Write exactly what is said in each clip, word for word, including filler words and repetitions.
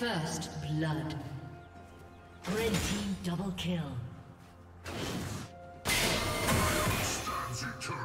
First blood. Red team double kill. Stands eternal.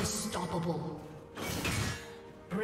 Unstoppable.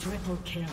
Triple kill.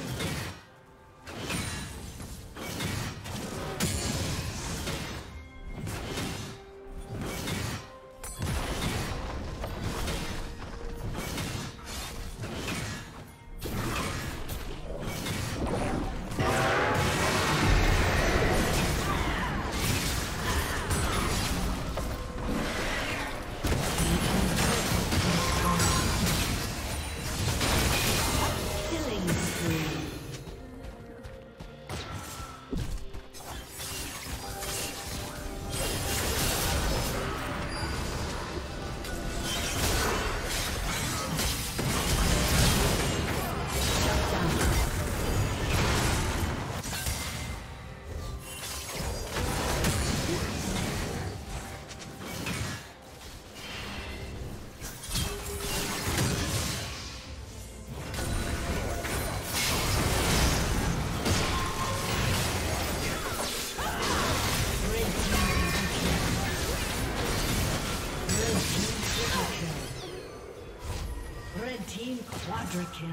Quadra kill.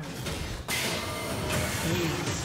Please.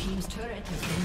Team's turret has been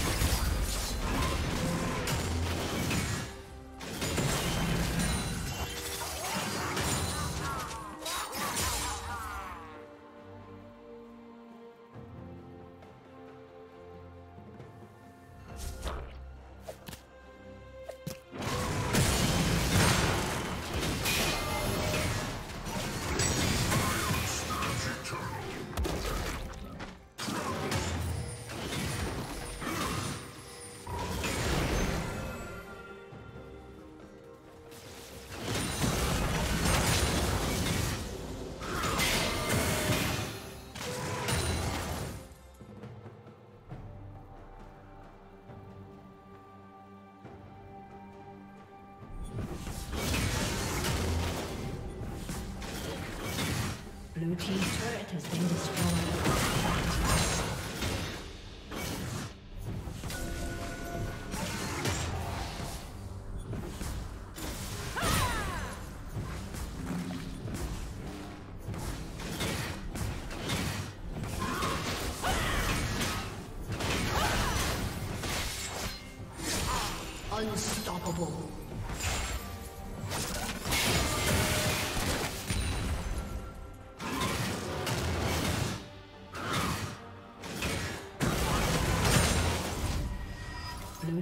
Blue team's turret has been destroyed. Unstoppable. Blue